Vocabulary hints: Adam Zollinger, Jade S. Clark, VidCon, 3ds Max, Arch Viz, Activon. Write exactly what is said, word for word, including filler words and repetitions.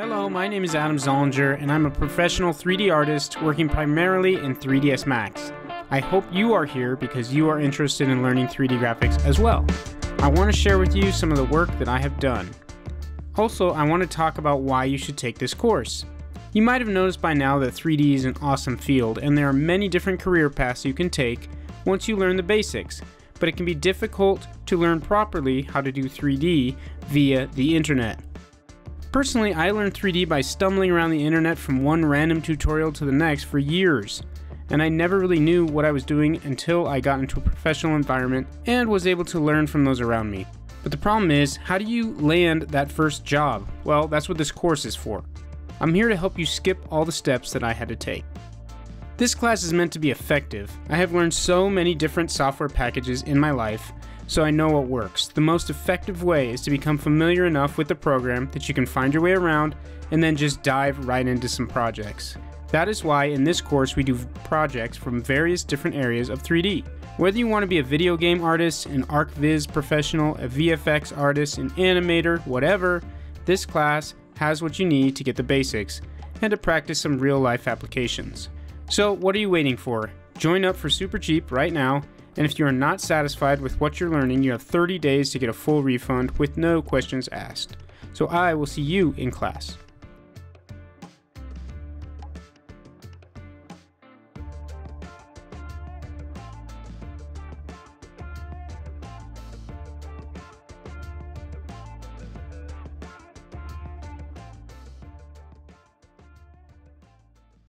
Hello, my name is Adam Zollinger, and I'm a professional three D artist working primarily in three D S Max. I hope you are here because you are interested in learning three D graphics as well. I want to share with you some of the work that I have done. Also, I want to talk about why you should take this course. You might have noticed by now that three D is an awesome field, and there are many different career paths you can take once you learn the basics, but it can be difficult to learn properly how to do three D via the internet. Personally, I learned three D by stumbling around the internet from one random tutorial to the next for years, and I never really knew what I was doing until I got into a professional environment and was able to learn from those around me. But the problem is, how do you land that first job? Well, that's what this course is for. I'm here to help you skip all the steps that I had to take. This class is meant to be effective. I have learned so many different software packages in my life, so I know what works. The most effective way is to become familiar enough with the program that you can find your way around and then just dive right into some projects. That is why in this course we do projects from various different areas of three D. Whether you want to be a video game artist, an Arch Viz professional, a V F X artist, an animator, whatever, this class has what you need to get the basics and to practice some real-life applications. So what are you waiting for? Join up for super cheap right now, and if you are not satisfied with what you're learning, you have thirty days to get a full refund with no questions asked. So I will see you in class.